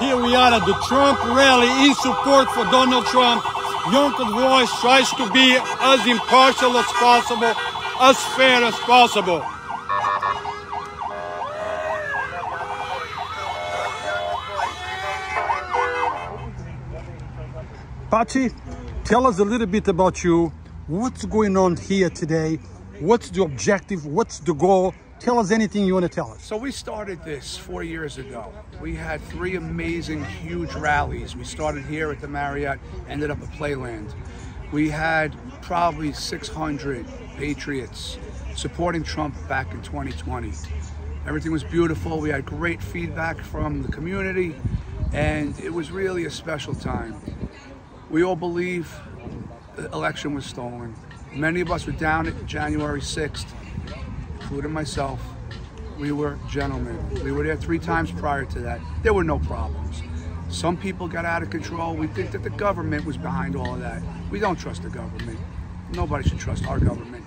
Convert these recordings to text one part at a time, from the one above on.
Here we are at the Trump rally in support for Donald Trump. Yonkers Voice tries to be as impartial as possible, as fair as possible. Pachi, tell us a little bit about you. What's going on here today? What's the objective? What's the goal? Tell us anything you want to tell us. So we started this 4 years ago. We had three amazing, huge rallies. We started here at the Marriott, ended up at Playland. We had probably 600 patriots supporting Trump back in 2020. Everything was beautiful. We had great feedback from the community, and it was really a special time. We all believe the election was stolen. Many of us were down at January 6th, including myself. We were gentlemen. We were there three times prior to that. There were no problems. Some people got out of control. We think that the government was behind all of that. We don't trust the government. Nobody should trust our government.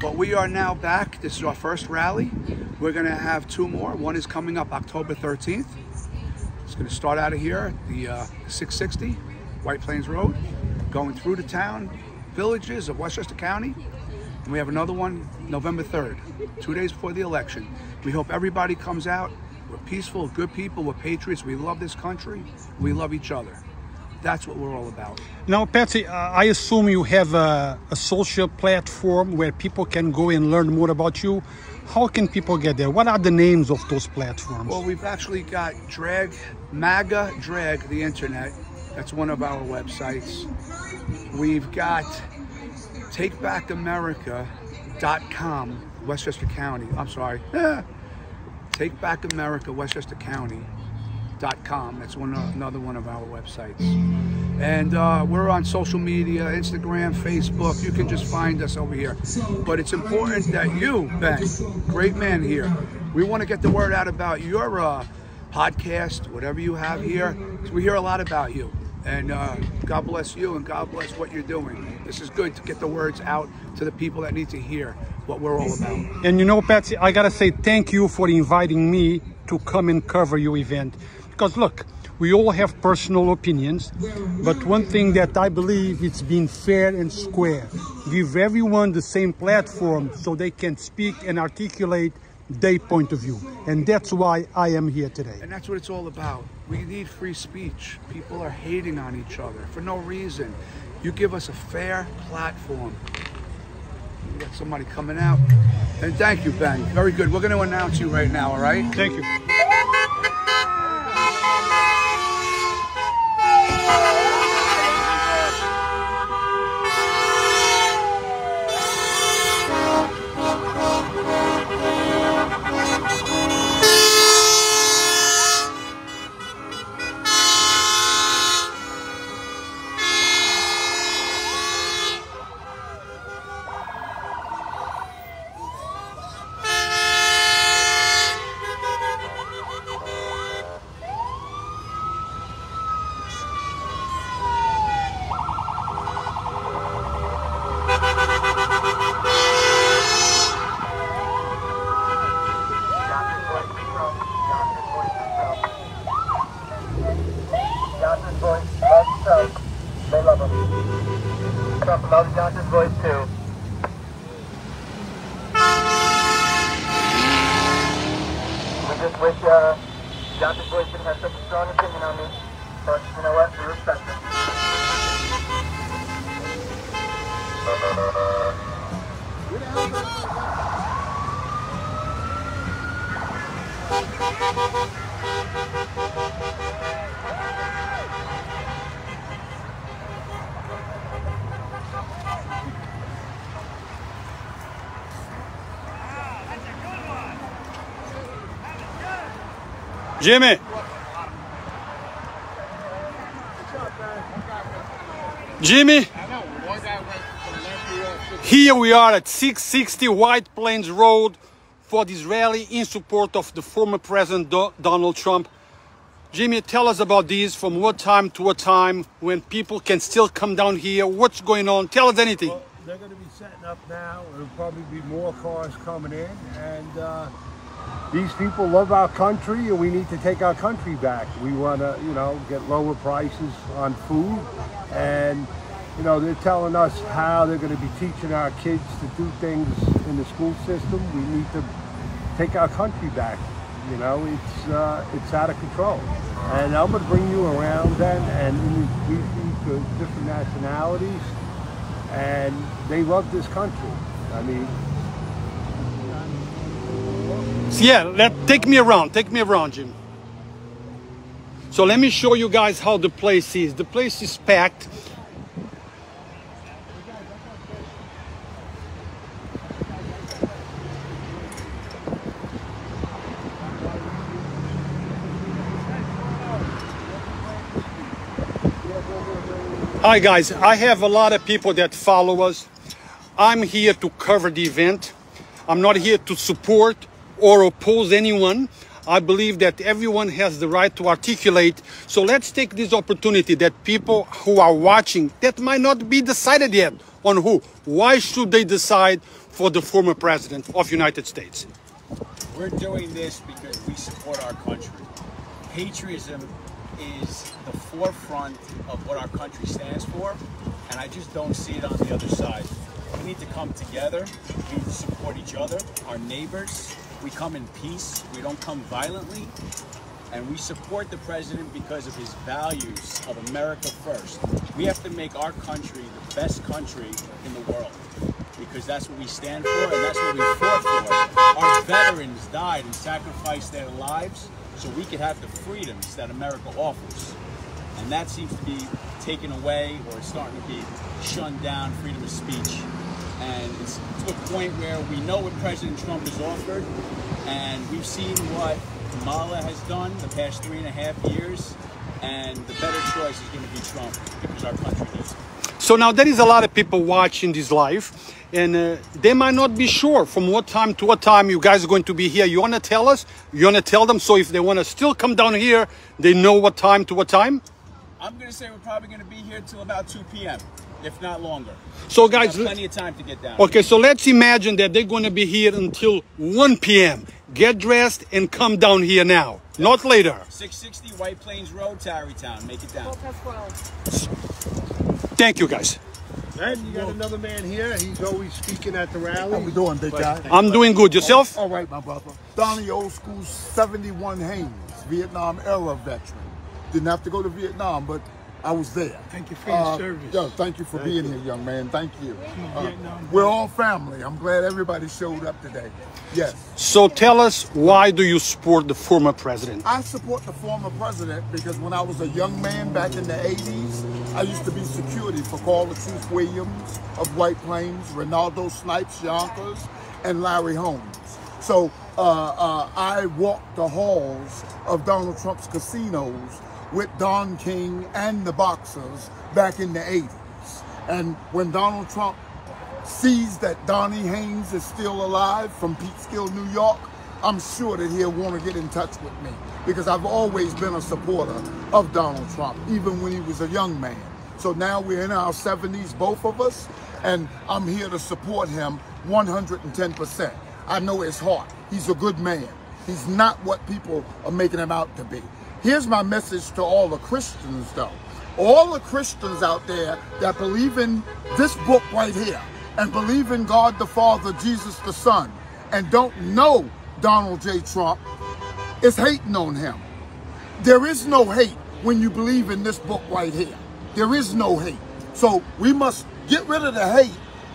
But we are now back. This is our first rally. We're gonna have two more. One is coming up October 13th. It's gonna start out of here, the 660. White Plains Road, going through the town, villages of Westchester County, and we have another one November 3rd, 2 days before the election. We hope everybody comes out. We're peaceful, good people, we're patriots, we love this country, we love each other. That's what we're all about. Now, Patsy, I assume you have a social platform where people can go and learn more about you. How can people get there? What are the names of those platforms? Well, we've actually got Drag, MAGA Drag, the Internet. That's one of our websites. We've got TakeBackAmerica.com, Westchester County. I'm sorry. TakeBackAmericaWestchesterCounty.com. That's another one of our websites. And we're on social media, Instagram, Facebook. You can just find us over here. But it's important that you, Ben, great man here, we want to get the word out about your podcast, whatever you have here. We hear a lot about you. And God bless you, and God bless what you're doing. This is good to get the words out to the people that need to hear what we're all about. And you know, Patsy, I gotta say thank you for inviting me to come and cover your event. Because look, we all have personal opinions, but one thing that I believe it's being fair and square. Give everyone the same platform so they can speak and articulate their point of view. And that's why I am here today. And that's what it's all about. We need free speech. People are hating on each other for no reason. You give us a fair platform. We got somebody coming out. And thank you, Ben. Very good. We're going to announce you right now, all right? Thank you. Jimmy! Jimmy! Here we are at 660 White Plains Road for this rally in support of the former President Donald Trump. Jimmy, tell us about this, from what time to what time, when people can still come down here, what's going on, tell us anything. Well, they're going to be setting up now, there'll probably be more cars coming in, and these people love our country and we need to take our country back. We want to, you know, get lower prices on food. And, you know, they're telling us how they're going to be teaching our kids to do things in the school system. We need to take our country back. You know, it's out of control. And I'm going to bring you around then, and we to different nationalities, and they love this country. I mean... So yeah, take me around, Jim. So let me show you guys how the place is. The place is packed. Hi guys, I have a lot of people that follow us. I'm here to cover the event. I'm not here to support or oppose anyone. I believe that everyone has the right to articulate. So let's take this opportunity that people who are watching that might not be decided yet on who, why should they decide for the former president of the United States? We're doing this because we support our country. Patriotism is the forefront of what our country stands for, and I just don't see it on the other side. We need to come together, we need to support each other, our neighbors. We come in peace, we don't come violently, and we support the president because of his values of America first. We have to make our country the best country in the world, because that's what we stand for and that's what we fought for. Our veterans died and sacrificed their lives so we could have the freedoms that America offers. And that seems to be taken away or starting to be shunned down, freedom of speech. And it's to a point where we know what President Trump has offered, and we've seen what Kamala has done the past 3.5 years, and the better choice is going to be Trump because our country needs it. So now there is a lot of people watching this live, and they might not be sure from what time to what time you guys are going to be here. You want to tell us? You want to tell them? So if they want to still come down here, they know what time to what time? I'm going to say we're probably going to be here till about 2 p.m. if not longer. So guys, plenty of time to get down. Okay, so let's imagine that they're going to be here until 1 p.m. Get dressed and come down here now, not later. 660 White Plains Road, Tarrytown. Make it down. Thank you, guys. And you got another man here. He's always speaking at the rally. How we doing, big guy? I'm doing good. Yourself? All right, my brother. Donnie, old school, 71 Haynes, Vietnam era veteran. Didn't have to go to Vietnam, but I was there. Thank you for your service. Yeah, thank you for being here, young man. Thank you. We're all family. I'm glad everybody showed up today. Yes. So tell us, why do you support the former president? I support the former president because when I was a young man back in the 80s, I used to be security for Carl the Truth Williams of White Plains, Renaldo Snipes, Yonkers, and Larry Holmes. So I walked the halls of Donald Trump's casinos with Don King and the boxers back in the 80s. And when Donald Trump sees that Donnie Haynes is still alive from Peekskill, New York, I'm sure that he'll want to get in touch with me because I've always been a supporter of Donald Trump, even when he was a young man. So now we're in our 70s, both of us, and I'm here to support him 110%. I know his heart. He's a good man. He's not what people are making him out to be. Here's my message to all the Christians, though. All the Christians out there that believe in this book right here and believe in God the Father, Jesus the Son, and don't know Donald J. Trump is hating on him. There is no hate when you believe in this book right here. There is no hate. So we must get rid of the hate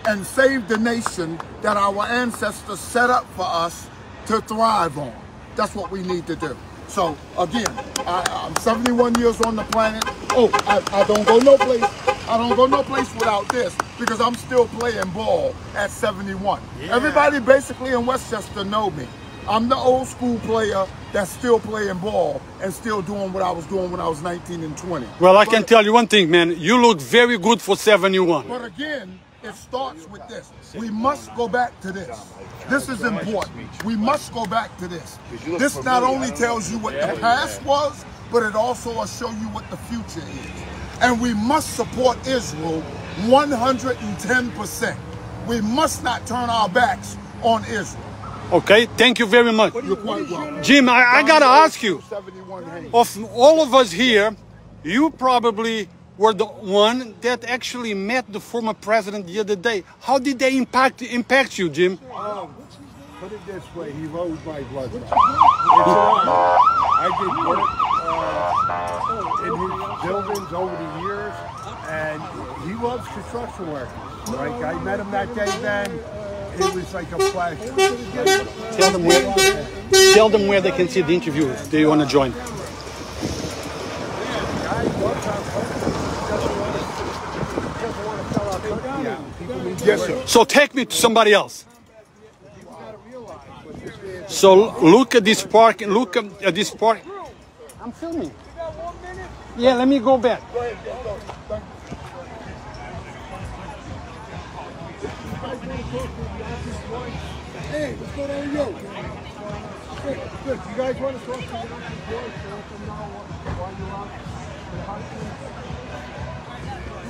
and save the nation that our ancestors set up for us to thrive on. That's what we need to do. So, again, I'm 71 years on the planet. Oh, I don't go no place. I don't go no place without this because I'm still playing ball at 71. Yeah. Everybody basically in Westchester know me. I'm the old school player that's still playing ball and still doing what I was doing when I was 19 and 20. Well, I can tell you one thing, man. You look very good for 71. But again, it starts with this. We must go back to this. This is important. We must go back to this. This not only tells you what the past was, but it also will show you what the future is. And we must support Israel 110%. We must not turn our backs on Israel. Okay, thank you very much. Jim, I gotta ask you, of all of us here, you probably were the one that actually met the former president the other day. How did they impact you, Jim? Put it this way, he rode my blood. I did work in his buildings over the years, and he loves construction workers. Like, I met him that day, Ben. It was like a pleasure. Tell them where they can see the interview if they want to join. Yes, sir. So take me to somebody else. So look at this park, and look at this park. I'm filming. Yeah, let me go back. Hey, what's going on with you? Good, you guys want to talk to the boys from now on while you're out for the hospital?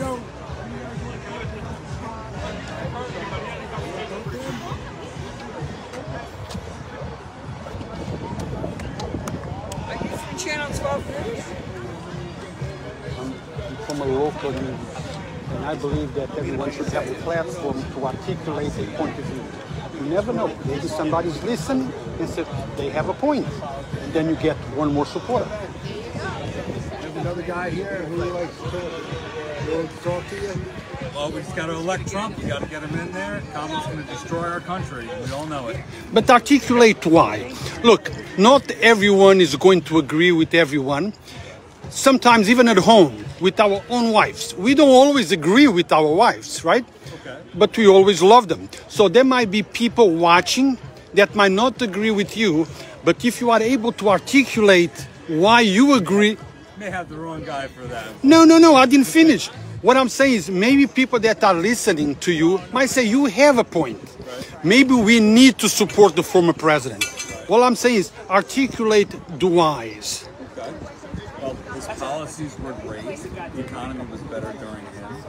No. Are you from Channel 12 News? I'm from a local news. And I believe that everyone should have a platform to articulate a point of view. You never know. Maybe somebody's listening and said they have a point. And then you get one more supporter. There's another guy here who likes to talk to you. Well, we just got to elect Trump. You got to get him in there. Kamala's going to destroy our country. We all know it. But articulate why. Look, not everyone is going to agree with everyone. Sometimes even at home with our own wives, we don't always agree with our wives, right? Okay. But we always love them. So there might be people watching that might not agree with you, but if you are able to articulate why you agree, you may have the wrong guy for that. No, I didn't finish. What I'm saying is maybe people that are listening to you might say you have a point. Right. Maybe we need to support the former president. Right. What I'm saying is articulate the whys. Okay. His policies were great, the economy was better during him,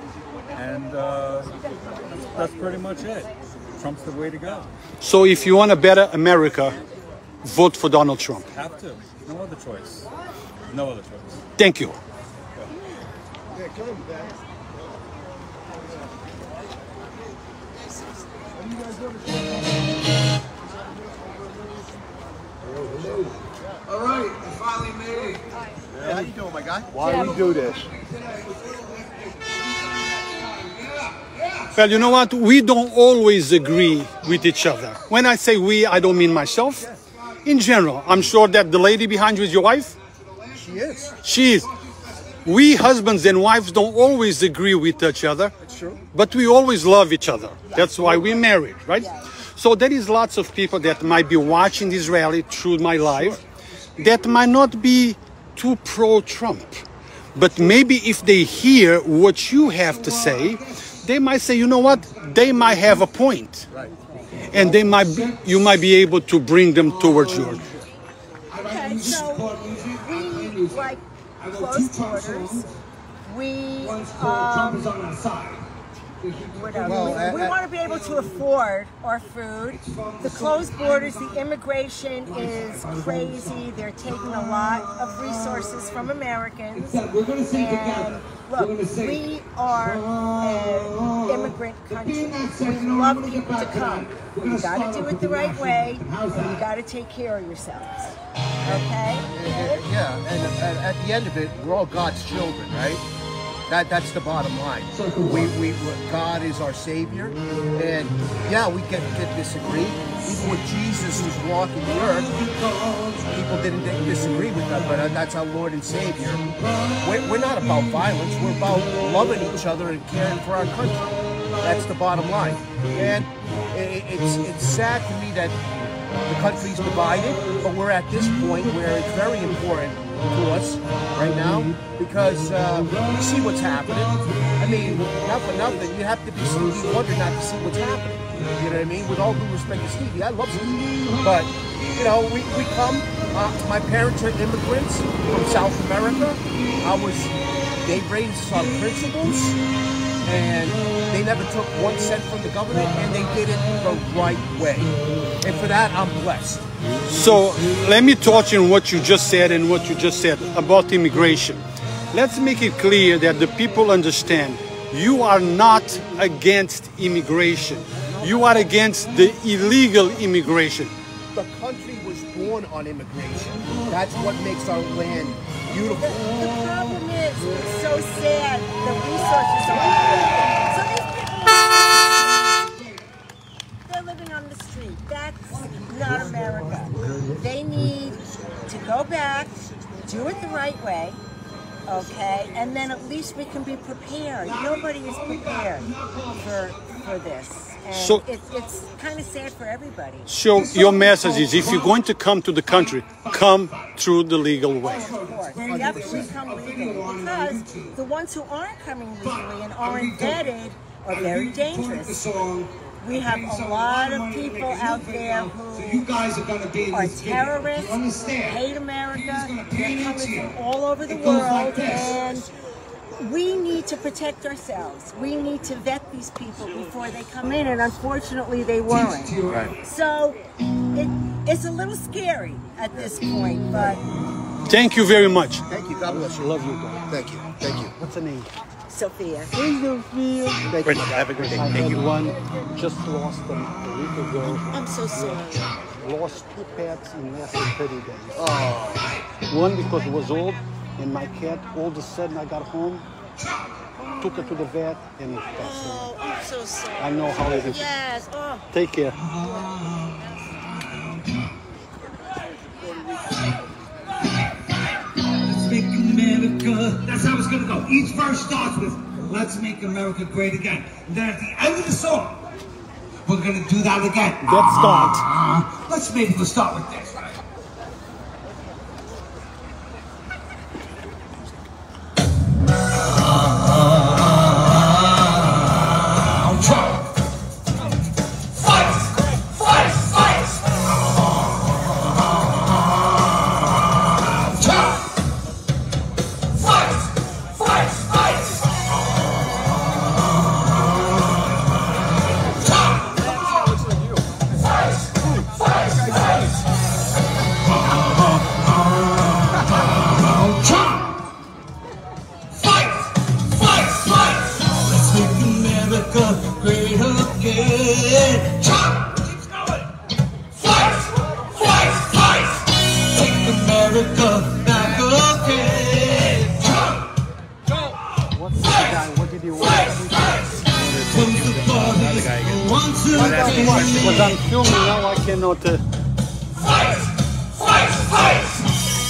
and that's pretty much it. Trump's the way to go. So if you want a better America, vote for Donald Trump. Have to. No other choice. No other choice. Thank you. Yeah, come back. All right, we finally made it. Hey, how you doing, my guy? Why do we do this? Well, you know what? We don't always agree with each other. When I say we, I don't mean myself. In general, I'm sure that the lady behind you is your wife? She is. She is. We husbands and wives don't always agree with each other. That's true. But we always love each other. That's why we're married, right? Yeah. So there is lots of people that might be watching this rally through my life that might not be too pro-Trump, but maybe if they hear what you have to say, they might say, you know what, they might have a point, and they might be, you might be able to bring them towards yours. Okay, so we need like close quarters. We we want to be able to afford our food. The closed borders, the immigration is crazy. They're taking a lot of resources from Americans. And look, we are an immigrant country. We love people to come. You got to do it the right way. And you got to take care of yourselves. Okay? Yeah, and at the end of it, we're all God's children, right? That's the bottom line. God is our Savior, and yeah, we can disagree. Even when Jesus was walking the earth, people didn't disagree with that, but that's our Lord and Savior. We're not about violence. We're about loving each other and caring for our country. That's the bottom line. And it's sad to me that the country's divided, but we're at this point where it's very important to us right now, because you see what's happening. I mean, not for nothing, you have to be wondering not to see what's happening. You know what I mean? With all due respect to Stevie, I love Stevie, but you know, we come. My parents are immigrants from South America. They raised our principles, and they never took 1 cent from the government, and they did it the right way. And for that, I'm blessed. So let me touch on what you just said about immigration. Let's make it clear that the people understand you are not against immigration. You are against the illegal immigration. The country was born on immigration. That's what makes our land beautiful. The problem is, it's so sad, the resources are people. So these people, they're living on the street. That's not America. They need to go back, do it the right way, okay? And then at least we can be prepared. Nobody is prepared for this. And so it's kind of sad for everybody. So your message is, if you're going to come to the country, come through the legal way. Of course. You have to come legally, because the ones who aren't coming legally and aren't vetted are very dangerous. We have a lot of people out there who are terrorists, who hate America, they're coming from all over the world, and we need to protect ourselves. We need to vet these people before they come in, and unfortunately they weren't. Right. So it's a little scary at this point, but... Thank you very much. Thank you. God bless you. Love you, God. Thank you. Thank you. What's her name? Sophia. Hey, Sophia. Thank you. Have a great day. Thank you. One just lost them a week ago. I'm so sorry. Lost two pets in less than 30 days. Oh. One because it was old. And my cat, all of a sudden I got home, took her to the vet, and it passed away. Oh, I'm so sorry. I know how it is. Yes. Oh. Take care. Let's make America. That's how it's going to go. Each verse starts with, let's make America great again. And then at the end of the song, we're going to do that again. Let's start. Let's maybe we'll start with this.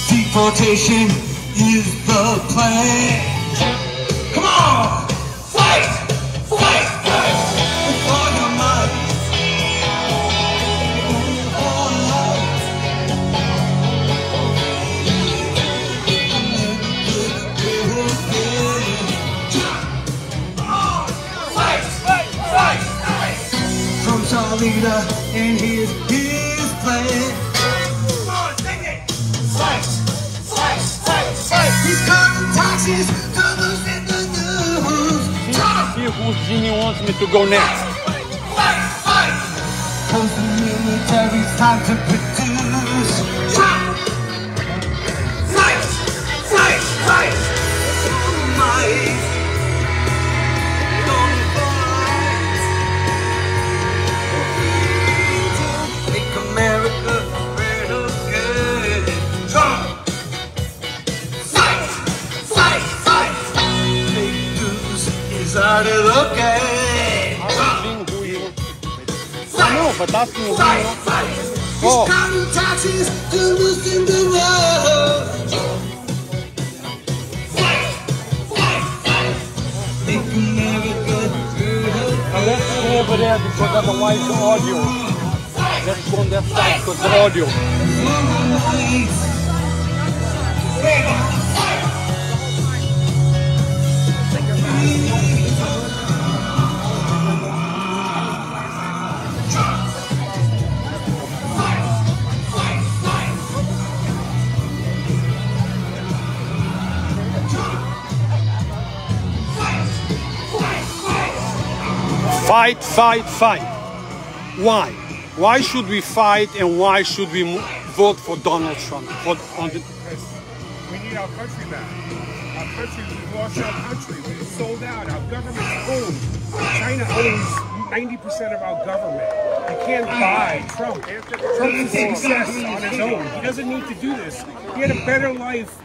Deportation is the plan. Come on! Fight! Fight! Fight! With all your might. With all your might. Fight! Fight! Fight! Fight! Trump's our leader and his plan. He's calling taxis, doubles in the news. See whose genie wants me to go next. Fight, fight, fight. Cause the military's time to produce. Fight, fight, fight. Don't fight. Make America. Okay. I know, but that's me. He's counting taxes to loosen the world. Make America good. Now let's go over there because otherwise the audio. Let's go on that side because the audio. Fight, fight, fight. Why? Why should we fight and why should we vote for Donald Trump? We need our country back. Our country, we've lost our country. We've sold out. Our government owns. China owns 90% of our government. You can't buy Trump. Trump's a success on his own. He doesn't need to do this. He had a better life.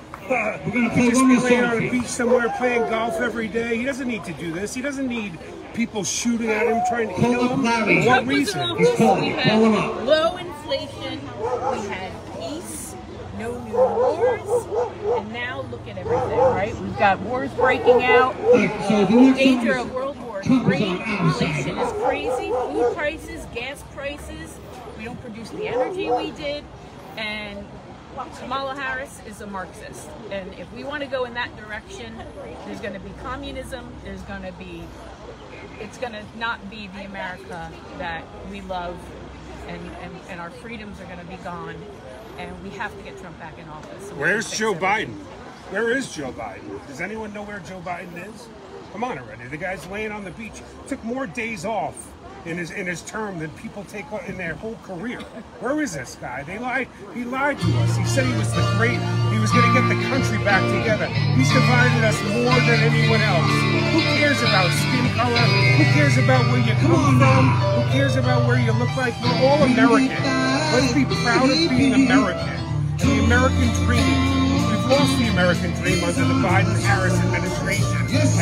He could just be laying on a beach somewhere playing golf every day. He doesn't need to do this. He doesn't need people shooting at him, trying to kill him. For what reason? We had low inflation. We had peace. No new wars. And now look at everything, right? We've got wars breaking out. Danger of World War. Inflation is crazy, food prices, gas prices, we don't produce the energy we did, and Kamala Harris is a Marxist. And if we want to go in that direction, there's going to be communism, there's going to be, it's going to not be the America that we love, and our freedoms are going to be gone, and we have to get Trump back in office. So where's Joe Biden? Where is Joe Biden? Does anyone know where Joe Biden is? Come on already. The guy's laying on the beach. Took more days off in his term than people take in their whole career. Where is this guy? They lied. He lied to us. He said he was the great. He was going to get the country back together. He's divided us more than anyone else. Who cares about skin color? Who cares about where you come from? Who cares about where you look like? We're all American. Let's be proud of being American. The American dream. We've lost the American dream under the Biden-Harris administration,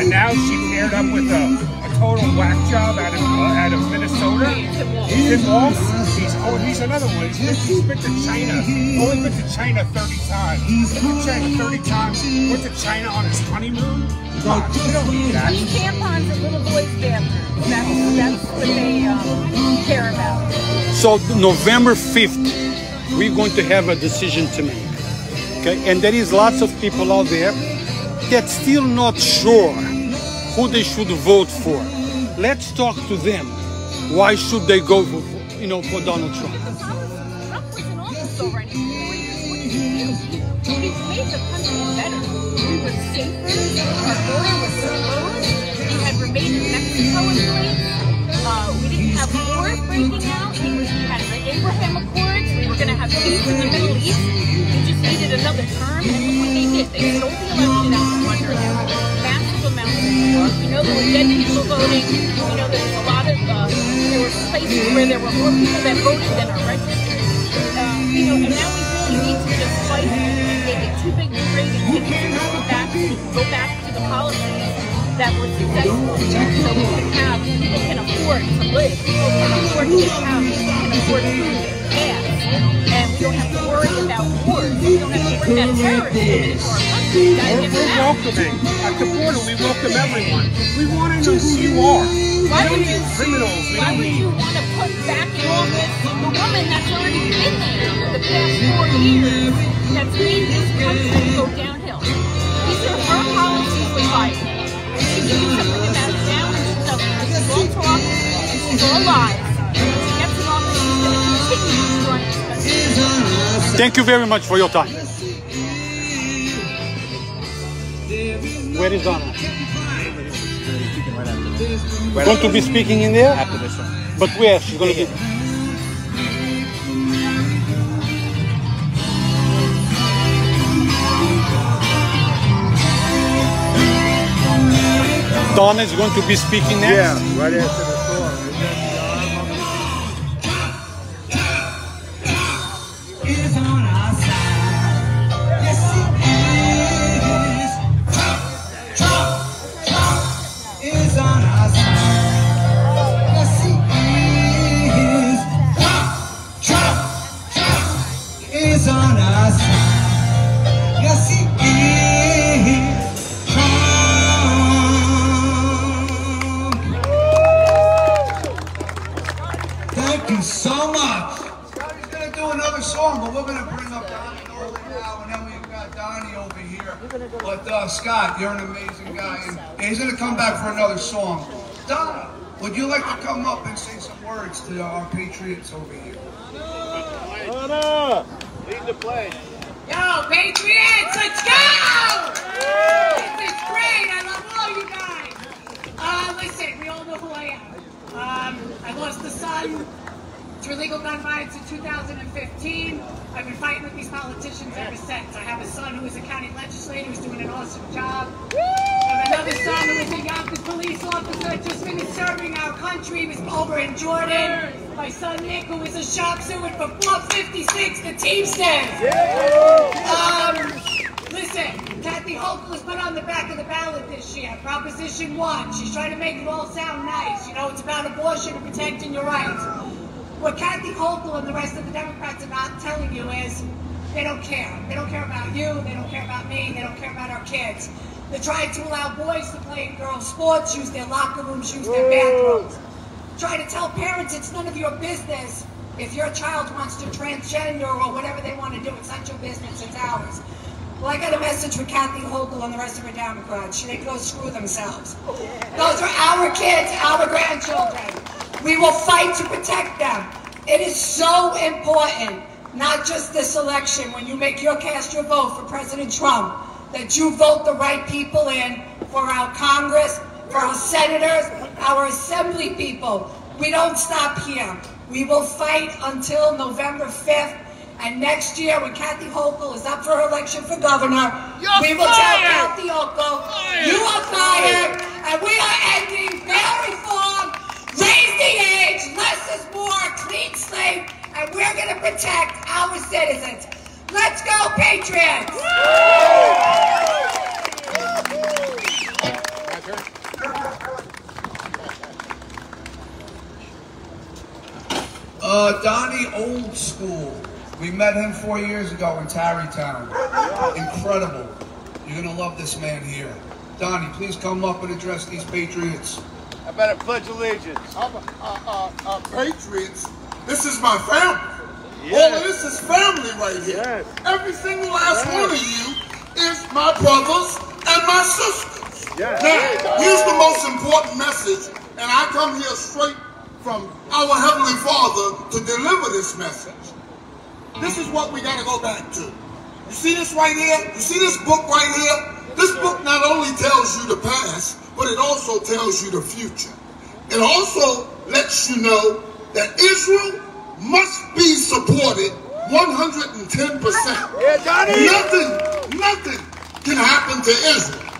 and now she paired up with a total whack job out of Minnesota. Tim Walz, he's another one. He's been to China. Only been to China 30 times. He's been to China 30 times. Went to China on his honeymoon. God, you don't need that. He tampons at little boys' bathrooms. That's what they care about. So November 5th, we're going to have a decision to make. Okay, and there is lots of people out there that's still not sure who they should vote for. Let's talk to them. Why should they go for Donald Trump? Trump was in office already. What did he do? He made the country better. We were safer. Our border was closed. We had remained in Mexico in place. We didn't have wars breaking out. We had the Abraham Accords. We were going to have peace in the Middle East. Needed another term, and look what they did. They stole the election out of Wonderland. Massive amounts of war. We know there were dead people voting. We know there's a lot of there were places where there were more people that voted than are registered. And now we really need to just fight and make it too big to drink and take it go back to the policies that were successful, so people can afford to live, people can afford to get out, people can afford food. And we don't have to worry about wars. We don't have to worry about terrorists. We're welcoming. At the border, we welcome everyone. We want to know who you are. Why would you want to put back in office the woman that's already been there for the past 4 years that's made this country go downhill? These are her policies with Biden. She can do something about it now, and she doesn't. She's all talk, and she's all lies. Thank you very much for your time. Where is Donald? Going to be speaking in there? After this one. But where? She's going to be. Donna is going to be speaking next? Yeah, right after this. Scott, you're an amazing guy, and he's going to come back for another song. Donna, would you like to come up and say some words to our Patriots over here? Donna, lead the play. Yo, Patriots, let's go! This is great. I love all you guys. Listen, we all know who I am. I lost a son. through legal gun violence in 2015. I've been fighting with these politicians ever since. I have a son who is a county legislator who's doing an awesome job. I have another son who is a Yonkers police officer, just finished serving our country. He was over in Jordan. My son Nick, who is a shop steward for 456, the team says. Listen, Kathy Hochul was put on the back of the ballot this year, Proposition 1. She's trying to make it all sound nice. You know, it's about abortion and protecting your rights. What Kathy Hochul and the rest of the Democrats are not telling you is they don't care. They don't care about you. They don't care about me. They don't care about our kids. They're trying to allow boys to play in girls' sports, use their locker rooms, use their bathrooms. Try to tell parents it's none of your business if your child wants to transgender or whatever they want to do. It's not your business. It's ours. Well, I got a message for Kathy Hochul and the rest of her Democrats. They go screw themselves. Those are our kids, our grandchildren. We will fight to protect them. It is so important, not just this election, when you make your cast your vote for President Trump, that you vote the right people in for our Congress, for our senators, our assembly people. We don't stop here. We will fight until November 5th. And next year, when Kathy Hochul is up for her election for governor, we will tell Kathy Hochul, you are fired, and we are ending bail reform, raise the age, less is more, clean slate, and we're going to protect our citizens. Let's go, Patriots! Donnie Old School. We met him 4 years ago in Tarrytown. Incredible. You're going to love this man here. Donnie, please come up and address these Patriots. I better pledge allegiance. I'm Patriots. This is my family. Yes. All of this is family right here. Yes. Every single last one of you is my brothers and my sisters. Yes. Now, here's the most important message, and I come here straight from our Heavenly Father to deliver this message. This is what we got to go back to. You see this right here? You see this book right here? This book not only tells you the past, but it also tells you the future. It also lets you know that Israel must be supported 110%. Nothing can happen to Israel.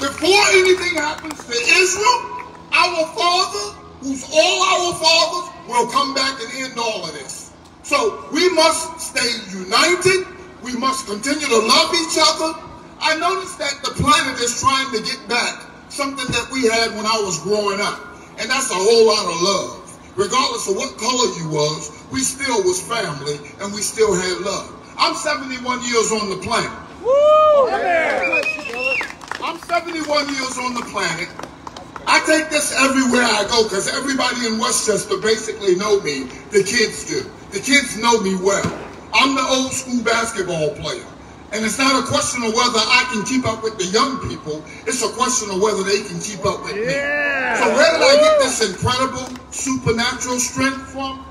Before anything happens to Israel, our Father, who's all our fathers, will come back and end all of this. So we must stay united. We must continue to love each other. I noticed that the planet is trying to get back something that we had when I was growing up. And that's a whole lot of love. Regardless of what color you was, we still was family and we still had love. I'm 71 years on the planet. Woo! Yeah. I'm 71 years on the planet. I take this everywhere I go because everybody in Westchester basically know me. The kids do. The kids know me well. I'm the old school basketball player. And it's not a question of whether I can keep up with the young people. It's a question of whether they can keep up with me. So where did I get this incredible supernatural strength from?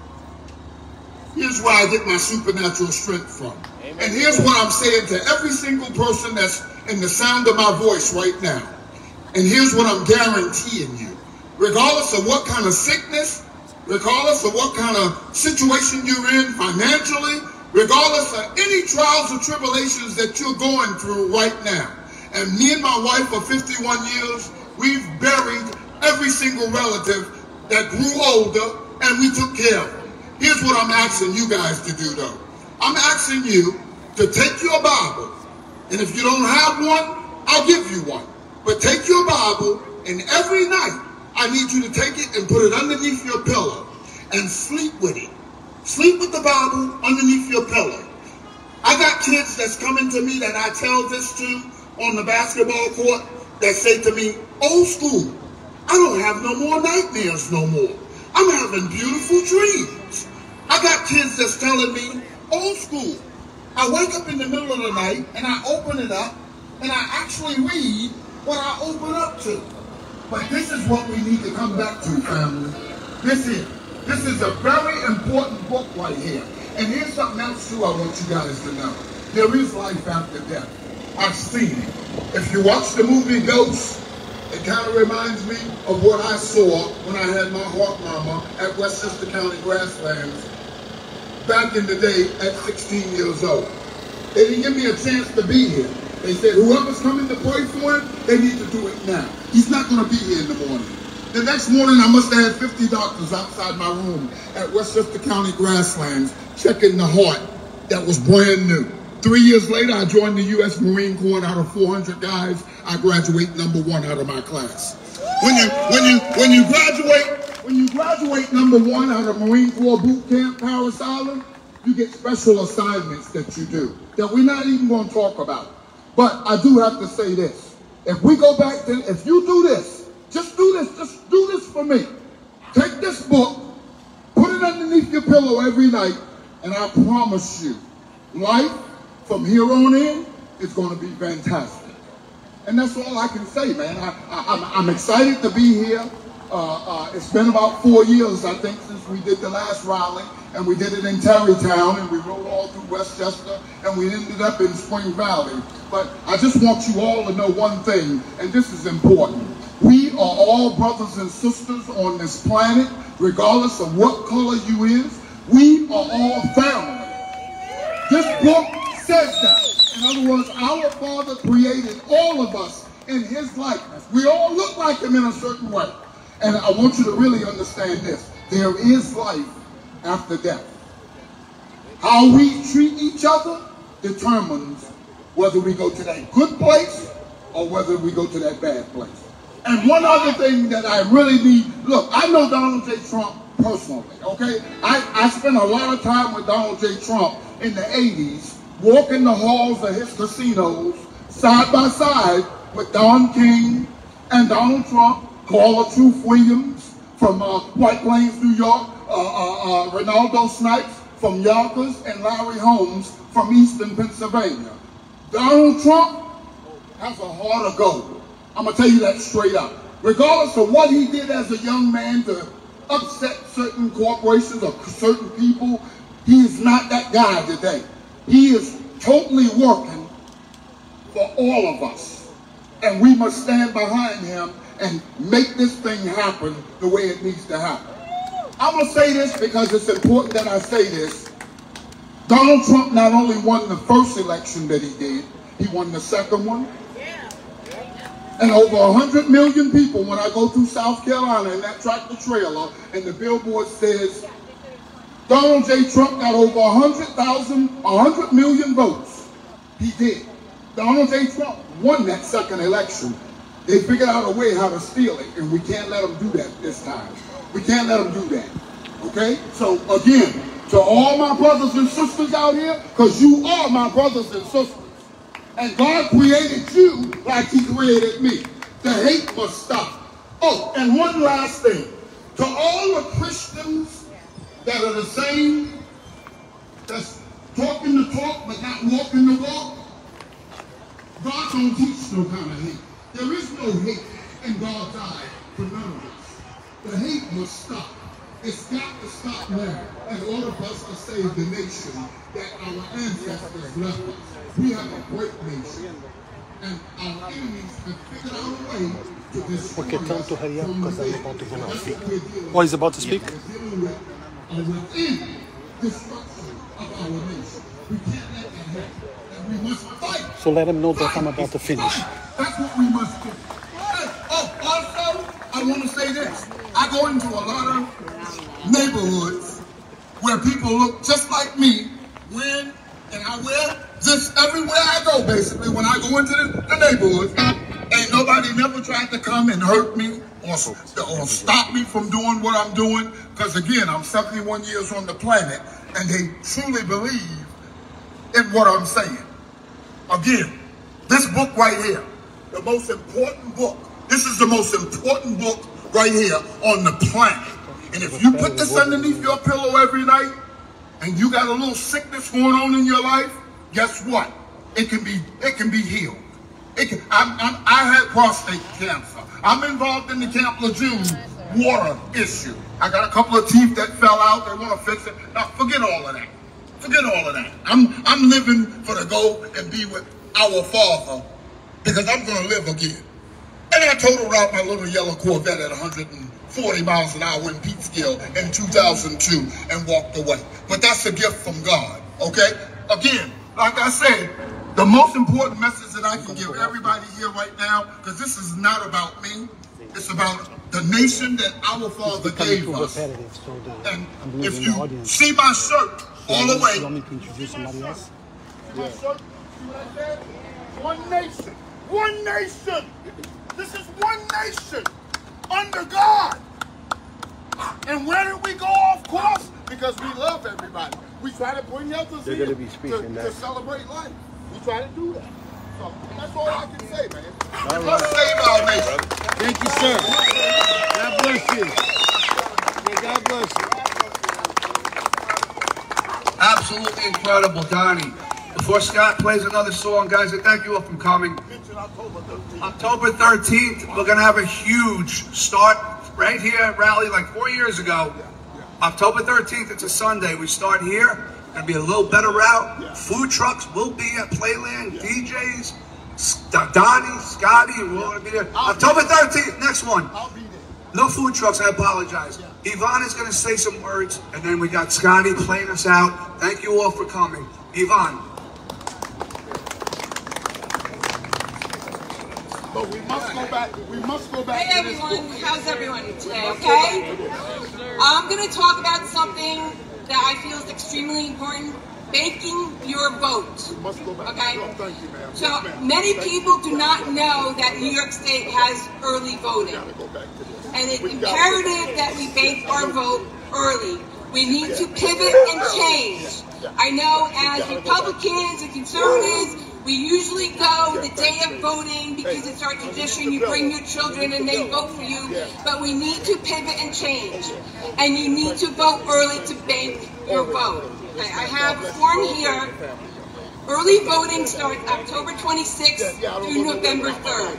Here's where I get my supernatural strength from. Amen. And here's what I'm saying to every single person that's in the sound of my voice right now. And here's what I'm guaranteeing you. Regardless of what kind of sickness, regardless of what kind of situation you're in financially, regardless of any trials or tribulations that you're going through right now. And me and my wife for 51 years, we've buried every single relative that grew older and we took care of them. Here's what I'm asking you guys to do though. I'm asking you to take your Bible, and if you don't have one, I'll give you one. But take your Bible, and every night, I need you to take it and put it underneath your pillow and sleep with it. Sleep with the Bible underneath your pillow. I got kids that's coming to me that I tell this to on the basketball court that say to me, old school, I don't have no more nightmares no more. I'm having beautiful dreams. I got kids that's telling me, old school, I wake up in the middle of the night and I open it up and I actually read what I open up to. But this is what we need to come back to, family. This is a very important book right here. And here's something else too I want you guys to know. There is life after death. I've seen it. If you watch the movie Ghost, It kind of reminds me of what I saw when I had my heart mama at Westchester County Grasslands back in the day at 16 years old. They didn't give me a chance to be here. They said, whoever's coming to pray for him, they need to do it now. He's not going to be here in the morning. The next morning, I must have had 50 doctors outside my room at Westchester County Grasslands checking the heart that was brand new. 3 years later, I joined the U.S. Marine Corps, and out of 400 guys, I graduate #1 out of my class. When you graduate #1 out of Marine Corps boot camp, Parris Island, you get special assignments that you do that we're not even going to talk about. But I do have to say this: if we go back, then if you do this, just do this for me. Take this book, put it underneath your pillow every night, and I promise you, life from here on in, it's going to be fantastic. And that's all I can say, man. I'm excited to be here. It's been about 4 years, I think, since we did the last rally, and we did it in Tarrytown, and we rode all through Westchester, and we ended up in Spring Valley. But I just want you all to know one thing, and this is important. We are all brothers and sisters on this planet, regardless of what color you is. We are all family. This book says that. In other words, our Father created all of us in his likeness. We all look like him in a certain way. And I want you to really understand this. There is life after death. How we treat each other determines whether we go to that good place or whether we go to that bad place. And one other thing that I really need, look, I know Donald J. Trump personally, okay? I spent a lot of time with Donald J. Trump in the 80s, walking the halls of his casinos side by side with Don King and Donald Trump, Carl the Truth Williams from White Plains, New York, Renaldo Snipes from Yonkers, and Larry Holmes from Eastern Pennsylvania. Donald Trump has a heart of gold. I'm going to tell you that straight up. Regardless of what he did as a young man to upset certain corporations or certain people, he is not that guy today. He is totally working for all of us. And we must stand behind him and make this thing happen the way it needs to happen. I'm going to say this because it's important that I say this. Donald Trump not only won the first election that he did, he won the second one. And over 100 million people, when I go through South Carolina in that tractor trailer, and the billboard says, Donald J. Trump got over 100 million votes. He did. Donald J. Trump won that second election. They figured out a way how to steal it, and we can't let them do that this time. We can't let them do that, okay? So again, to all my brothers and sisters out here, because you are my brothers and sisters, and God created you like he created me. The hate must stop. Oh, and one last thing. To all the Christians that are the same, that's talking the talk but not walking the walk, God don't teach no kind of hate. There is no hate in God's eye for none of us. The hate must stop. It's got to stop now in order for us to save the nation that our ancestors left us. We have a great nation, and our enemies have figured out a way to destroy us. Okay, time to hurry up because I'm about to go now. Oh, he's about to speak? And within destruction of our nation. We can't let that happen. And we must fight. So let him know that I'm about to finish. That's what we must do. Also, I want to say this. I go into a lot of neighborhoods where people look just like me, wearing, and I wear this everywhere I go, basically. When I go into the neighborhoods, ain't nobody never tried to come and hurt me or stop me from doing what I'm doing, because again, I'm 71 years on the planet, and they truly believe in what I'm saying. Again, this book right here, the most important book, this is the most important book right here on the planet. And if you put this underneath your pillow every night, and you got a little sickness going on in your life, guess what? It can be healed. I had prostate cancer. I'm involved in the Camp Lejeune water issue. I got a couple of teeth that fell out. They want to fix it. Now, forget all of that. Forget all of that. I'm living for the go and be with our Father, because I'm going to live again. And I totaled out my little yellow Corvette at 140 miles an hour in Peekskill in 2002 and walked away. But that's a gift from God, okay? Again, like I said, the most important message that I can give everybody here right now, because this is not about me, it's about the nation that our Father gave us. And if you see my shirt all the way, one nation, this is one nation under God. And where did we go off course? Because we love everybody. We try to bring others here to celebrate life. We try to do that. So that's all I can say, man. All right. Save our nation. Thank you, sir. God bless you. May God bless you. Absolutely incredible, Donnie. Before Scott plays another song, guys, I thank you all for coming. October 13th, we're going to have a huge start right here at Raleigh like 4 years ago. October 13th, it's a Sunday. We start here. Going to be a little better route. Yeah. Food trucks will be at Playland. Yeah. DJs, Donnie, Scotty, we're all going to be there. October 13th, next one. I'll be there. No food trucks, I apologize. Yeah. Yvonne is going to say some words, and then we got Scotty playing us out. Thank you all for coming. Yvonne. But we must go back. We must go back. Hey, everyone. How's everyone today, okay? I'm going to talk about something that I feel is extremely important, banking your vote. Okay? So many people do not know that New York State has early voting. And it's imperative that we bank our vote early. We need to pivot and change. I know as Republicans and conservatives, we usually go the day of voting because it's our tradition. You bring your children and they vote for you. But we need to pivot and change. And you need to vote early to bank your vote. Okay, I have a form here. Early voting starts October 26th through November 3rd.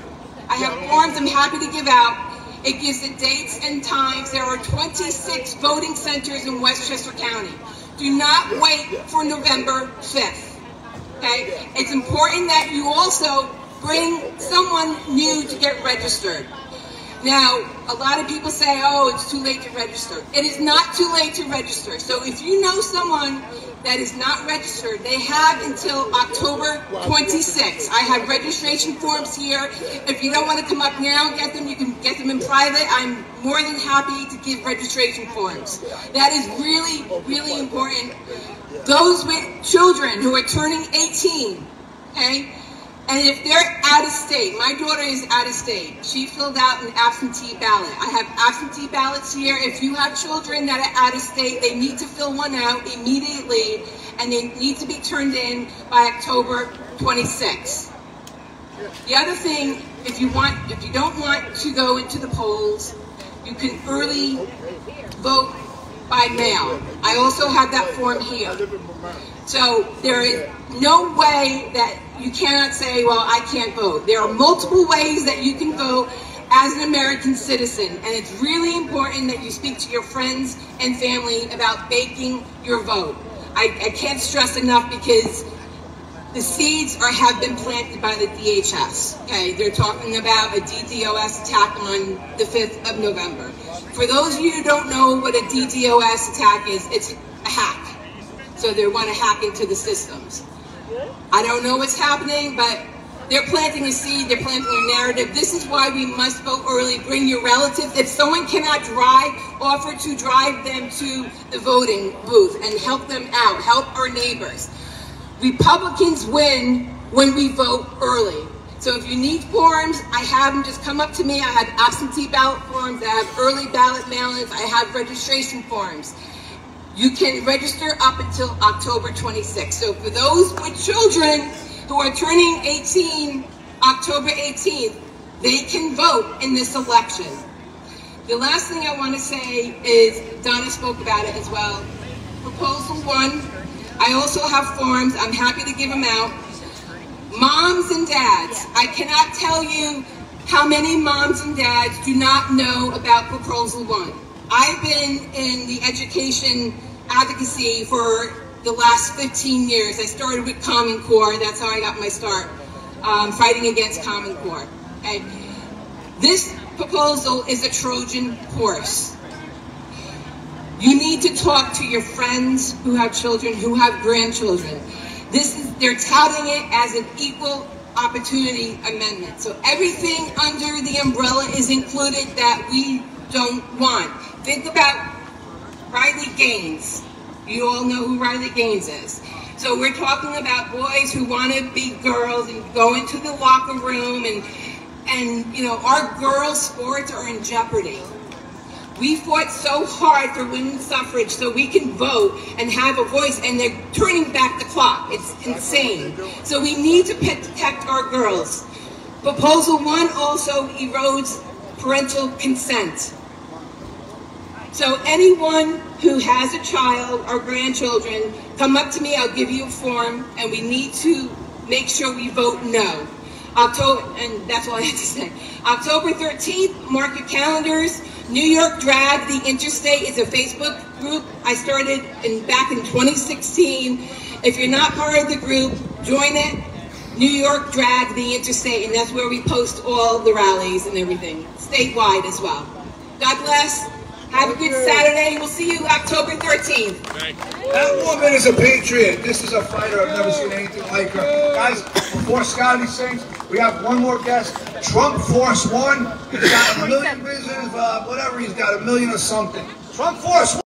I have forms I'm happy to give out. It gives the dates and times. There are 26 voting centers in Westchester County. Do not wait for November 5th. Okay. It's important that you also bring someone new to get registered. Now, a lot of people say, oh, it's too late to register. It is not too late to register. So if you know someone that is not registered, they have until October 26th. I have registration forms here. If you don't want to come up now and get them, you can get them in private. I'm more than happy to give registration forms. That is really, really important. Those with children who are turning 18, okay? And if they're out of state, my daughter is out of state. She filled out an absentee ballot. I have absentee ballots here. If you have children that are out of state, they need to fill one out immediately, and they need to be turned in by October 26th. The other thing, if you don't want to go into the polls, you can early vote by mail. I also have that form here. So there is no way that you cannot say, well, I can't vote. There are multiple ways that you can vote as an American citizen. And it's really important that you speak to your friends and family about banking your vote. I can't stress enough because the seeds have been planted by the DHS. Okay, they're talking about a DDoS attack on the 5th of November. For those of you who don't know what a DDoS attack is, it's a hack. So they want to hack into the systems. I don't know what's happening, but they're planting a seed, they're planting a narrative. This is why we must vote early. Bring your relatives. If someone cannot drive, offer to drive them to the voting booth and help them out, help our neighbors. Republicans win when we vote early. So if you need forms, I have them. Just come up to me. I have absentee ballot forms. I have early ballot mail-ins. I have registration forms. You can register up until October 26th. So for those with children who are turning 18, October 18th, they can vote in this election. The last thing I want to say is, Donna spoke about it as well, Proposal 1. I also have forms. I'm happy to give them out. Moms and dads, I cannot tell you how many moms and dads do not know about Proposal 1. I've been in the education advocacy for the last 15 years. I started with Common Core. That's how I got my start, fighting against Common Core. Okay? This proposal is a Trojan horse. You need to talk to your friends who have children, who have grandchildren. They're touting it as an equal opportunity amendment. So everything under the umbrella is included that we don't want. Think about Riley Gaines. You all know who Riley Gaines is. So we're talking about boys who want to be girls and go into the locker room, and you know, our girl sports are in jeopardy. We fought so hard for women's suffrage so we can vote and have a voice, and they're turning back the clock. It's insane. So we need to protect our girls. Proposal 1 also erodes parental consent. So anyone who has a child or grandchildren, come up to me, I'll give you a form, and we need to make sure we vote no. And that's all I have to say. October 13th, mark your calendars. New York Drag the Interstate is a Facebook group I started back in 2016. If you're not part of the group, join it. New York Drag the Interstate, and that's where we post all the rallies and everything, statewide as well. God bless. Have a good Saturday. We'll see you October 13th. That woman is a patriot. This is a fighter. I've never seen anything like her. Guys, before Scotty sings, we have one more guest. Trump Force One. He's got a million visitors, whatever. He's got a million or something. Trump Force One.